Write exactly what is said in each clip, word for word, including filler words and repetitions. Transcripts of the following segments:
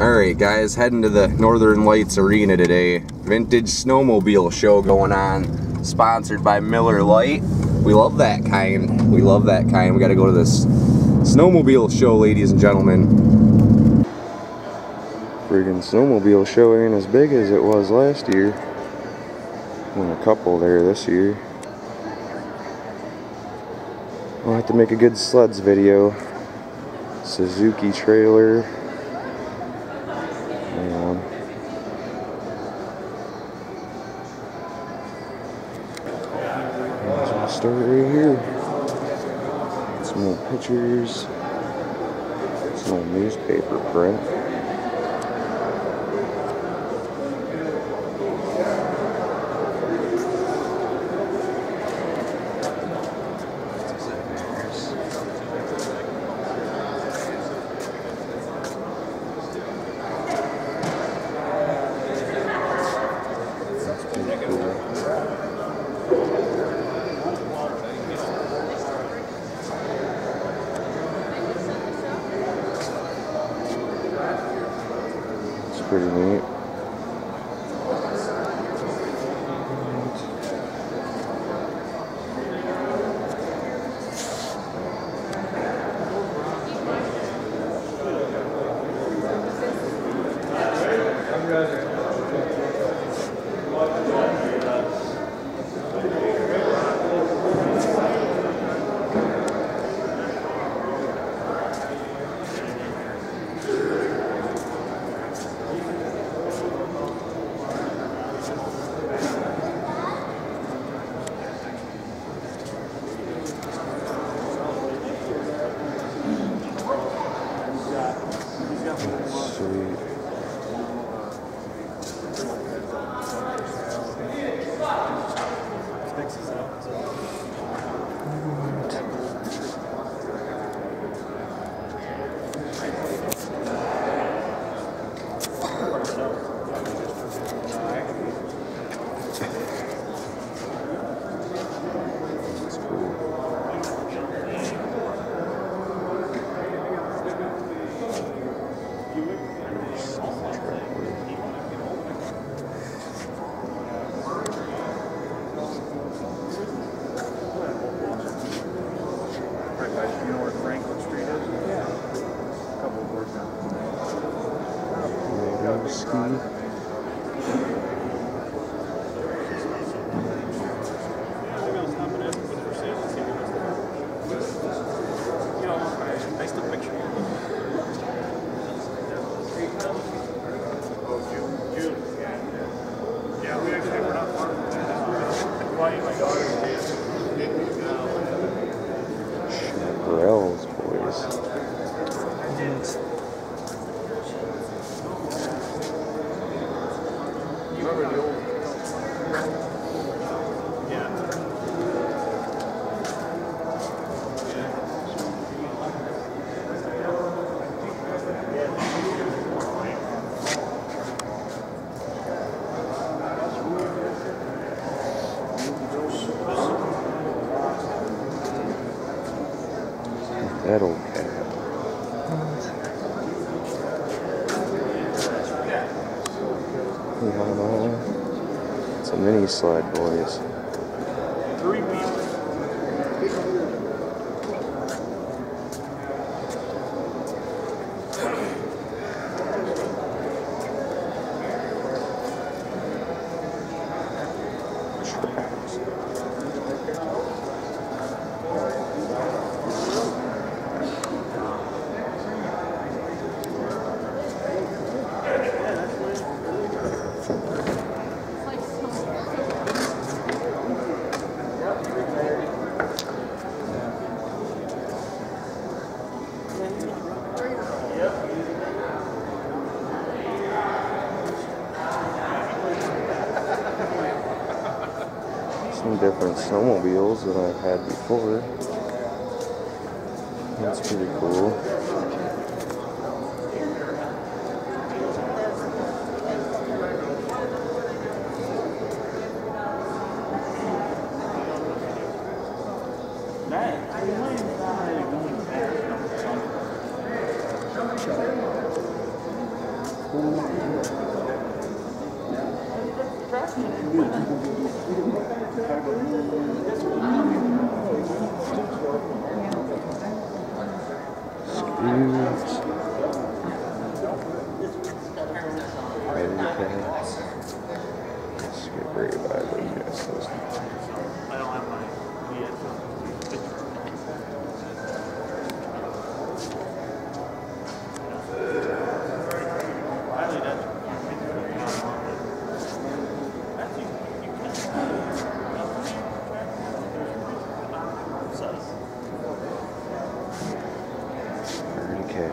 Alright guys, heading to the Northern Lights Arena today. Vintage snowmobile show going on, sponsored by Miller Lite. We love that kind. We love that kind. We gotta go to this snowmobile show, ladies and gentlemen. Friggin' snowmobile show ain't as big as it was last year. Won a couple there this year. I'll have to make a good sleds video. Suzuki trailer. Um, there's my story right here. Some old pictures. Some old newspaper print. Pretty neat. Yamaha. It's a mini sled, boys. Three wheels. Different snowmobiles that I've had before. That's pretty cool.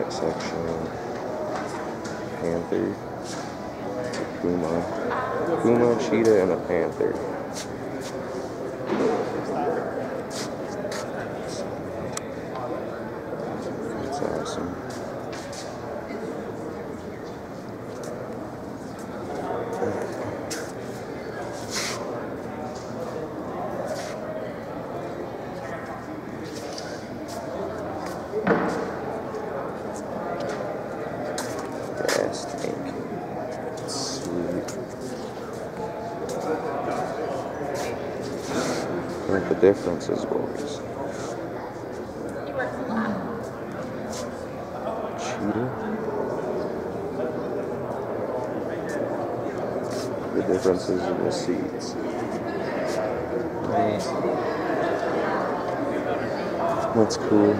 Section, panther, puma, puma, cheetah, and a panther. That's awesome. The difference is what was cheetah. The difference is in the seeds. That's cool.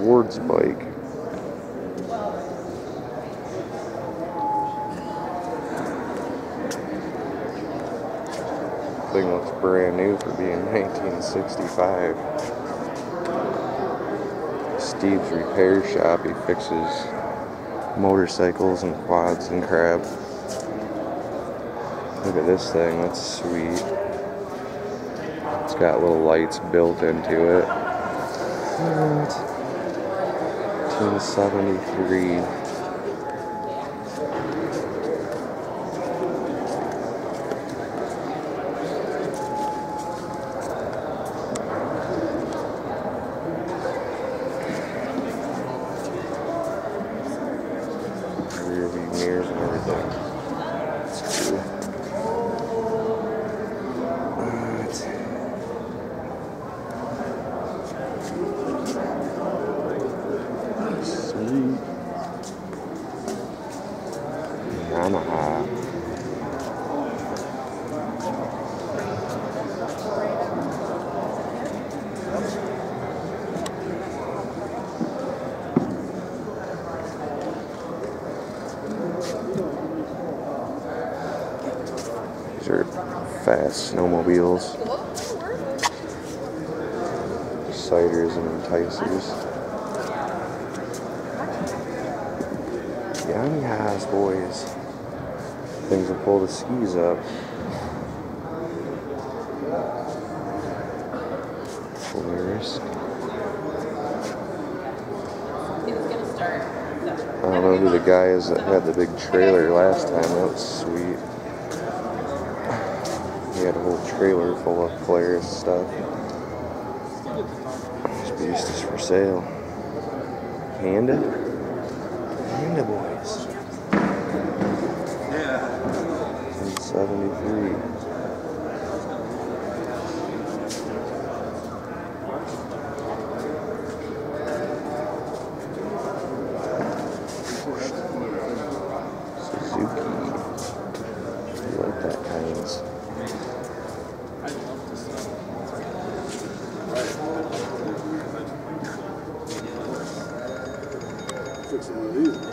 Ward's bike. Thing looks brand new for being nineteen sixty-five. Steve's repair shop. He fixes motorcycles and quads and crap. Look at this thing. That's sweet. It's got little lights built into it. What? nineteen seventy-three. Rear view mirrors and everything. That's cool. Yamaha. These are fast snowmobiles. Exciters and enticers. Yamaha's boys. Things will pull the skis up. Polaris. I don't know who the guy is that had the big trailer last time. That was sweet. He had a whole trailer full of Polaris stuff. This beast is for sale. Panda? Panda boys. Yeah. In seventy-three. Suzuki. I like that kinds. I love this stuff. Fixing the news.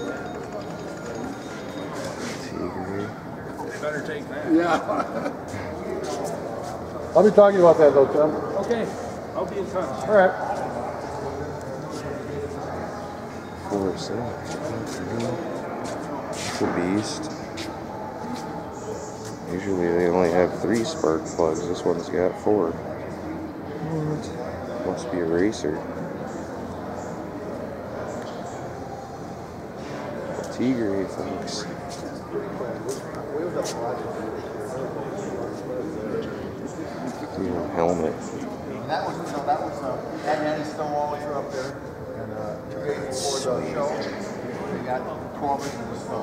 better take that. Yeah. I'll be talking about that though, Tim. Okay. I'll be in touch. All right. Forest, the beast. Usually they only have three spark plugs. This one's got four. What? Must be a racer. Tigre, folks. Helmet. That was no, that was uh, that man is still all here up there. And uh, two eighty-four the show. They got twelve in the snow.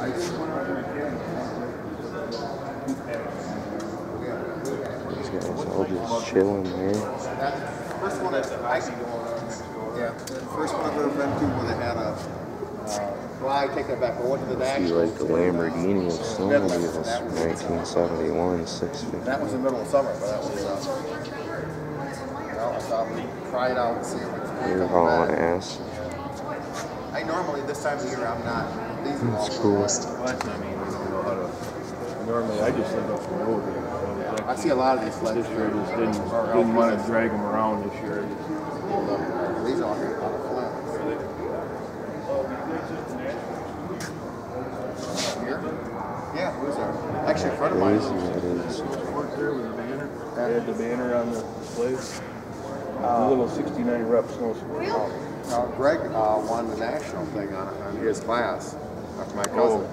I just went over again. These guys all just chilling there. That first one that I see going. Yeah, the first one I would have been to where they had a. Well, I take that back. What did that? See, like the Lamborghini of snowmobiles, nineteen seventy-one, six fifty. That was the middle of summer, but that was. Uh, try it out and see what it's. You're hauling ass. I normally this time of year I'm not. These are all cool. But I mean, I don't know how to. Normally I just end up the road. Yeah. I see a lot of these sleds. This year I just didn't, didn't want to drag them around this year. These are here. Yeah, it was there. Actually, a friend of mine worked there with a banner. They had the banner on the place. Uh, a little sixty-nine rep snow sport. Uh, Greg uh, won the national thing on, on his class. After my cousin. Oh,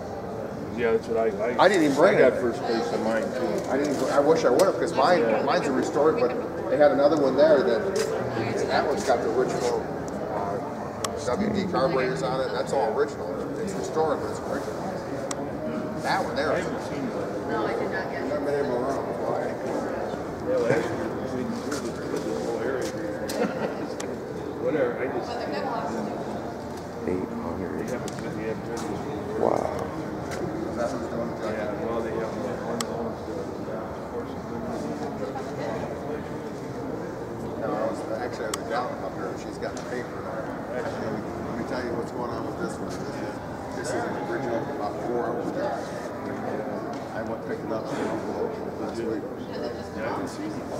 yeah, that's what I like. I didn't even bring that first place in mine too. I didn't. I wish I would have, because mine, yeah. mine's a restored, but they had another one there that that one's got the original uh, W D carburetors on it. That's all original. It's restored, but it's original. That one there. I haven't seen that. No, I did not get it. I've never been able to run them. Why? Yeah, last year we did this whole area. Whatever, I just... eight hundred. They haven't been the F twenty. Wow. That's what they're doing. Yeah, well, they have one loan of course. No, I was actually, I was down up here, and she's got the paper on her. Actually, let me tell you what's going on with this one. This is an original about four hours back. I went picking up the envelope last week. Yeah, I can see them.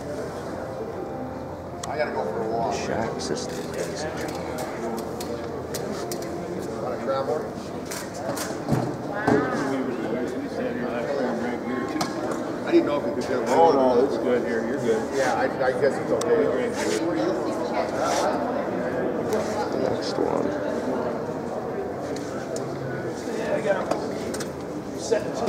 I gotta go for a walk. Shack system. Want a traveler? Wow. I didn't know if you could get a Oh, no, it's good here. You're good. Yeah, I, I guess it's okay. Next one. Set it to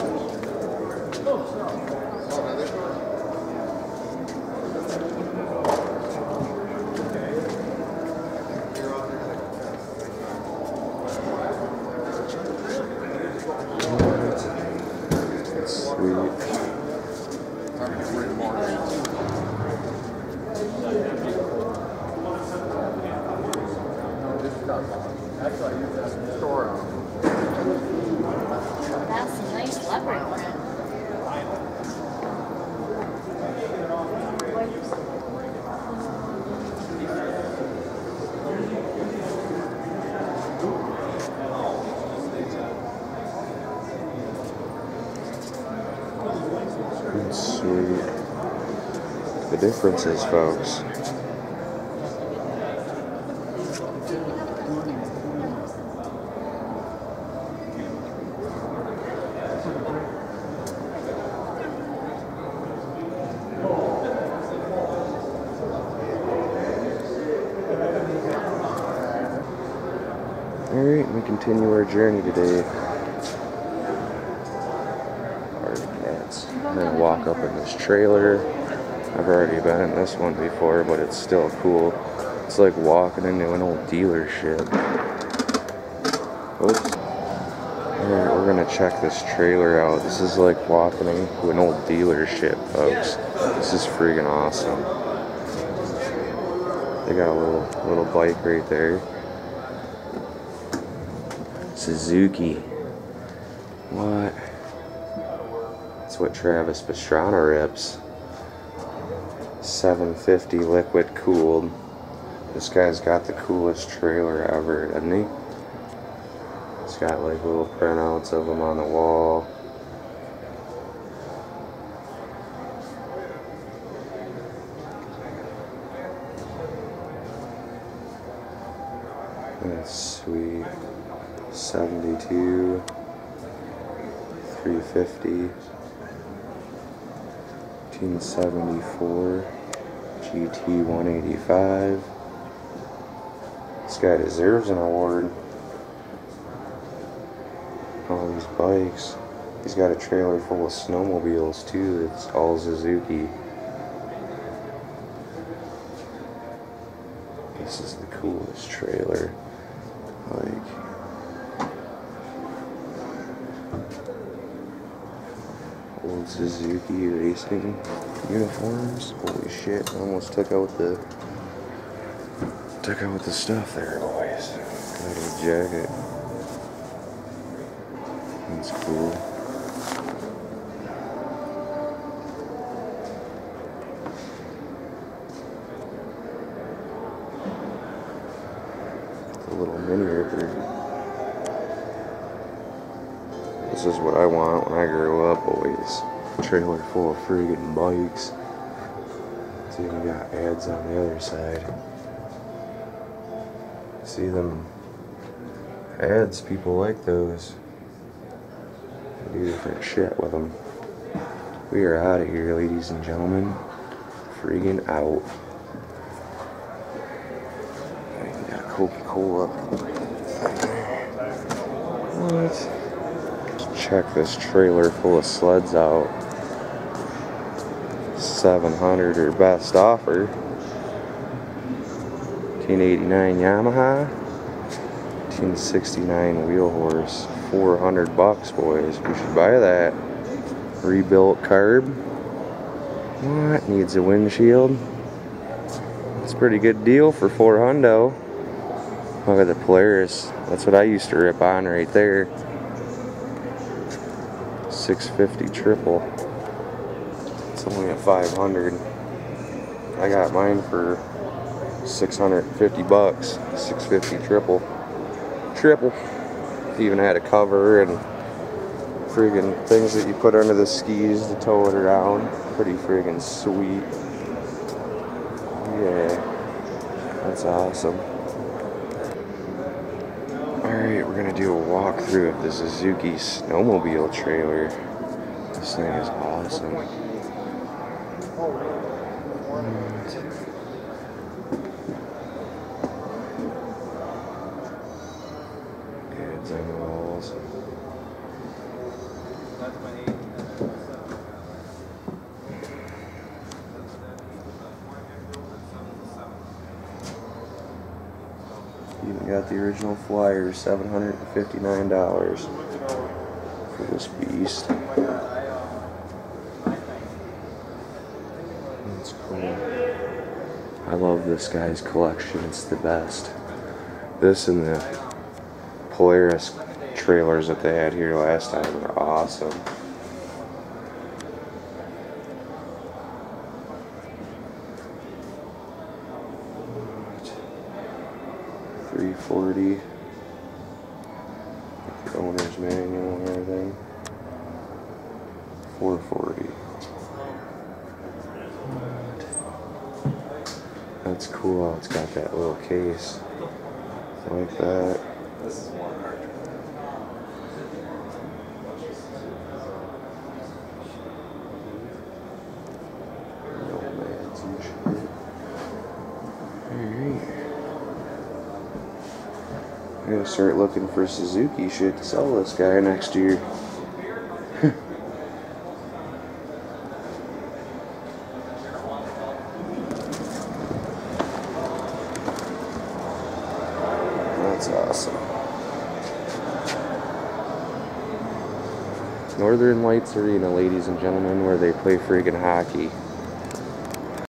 differences, folks. Alright, we continue our journey today. Hard cats. I'm gonna walk up in this trailer. I've already been in this one before, but it's still cool. It's like walking into an old dealership. Oops. Alright, we're gonna check this trailer out. This is like walking into an old dealership, folks. This is freaking awesome. They got a little, little bike right there. Suzuki. What? That's what Travis Pastrana rips. seven fifty liquid cooled. This guy's got the coolest trailer ever, doesn't he? It's got like little printouts of him on the wall. That's sweet. seventy-two. three fifty. nineteen seventy-four. G T one eighty-five. This guy deserves an award. All these bikes. He's got a trailer full of snowmobiles too. It's all Suzuki. This is the coolest trailer. Like, old Suzuki racing uniforms. Holy shit! I almost took out the took out the stuff there, boys. Little jacket. That's cool. Little mini ripper. This is what I want when I grow up, boys. A trailer full of friggin' bikes. See, we got ads on the other side. See them ads, people like those. They do different shit with them. We are out of here, ladies and gentlemen. Friggin' out. Coca-Cola. What? Let's check this trailer full of sleds out. seven hundred or best offer. nineteen eighty-nine Yamaha. nineteen sixty-nine Wheelhorse. four hundred bucks, boys. We should buy that. Rebuilt carb. What? Needs a windshield. It's a pretty good deal for four hundo. Look at the Polaris. That's what I used to rip on right there. six fifty triple. It's only at five hundred. I got mine for six hundred fifty bucks. six fifty triple. Triple. Even had a cover and friggin' things that you put under the skis to tow it around. Pretty friggin' sweet. Yeah. That's awesome. Alright, we're going to do a walkthrough of the Suzuki snowmobile trailer. This thing is awesome. Ads on the walls. Even got the original flyer, seven hundred fifty-nine dollars for this beast. That's cool. I love this guy's collection, it's the best. This and the Polaris trailers that they had here last time were awesome. three forty, owner's manual and everything. four forty. That's cool. It's got that little case like that. I'm gonna start looking for Suzuki shit to sell this guy next year. That's awesome. Northern Lights Arena, ladies and gentlemen, where they play friggin' hockey.